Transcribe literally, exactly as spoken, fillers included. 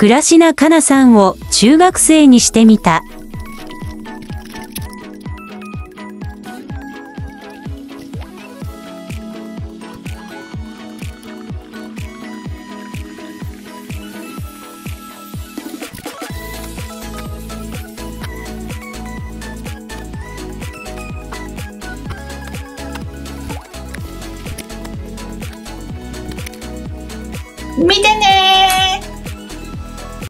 倉科香奈さんを中学生にしてみた。見てねー。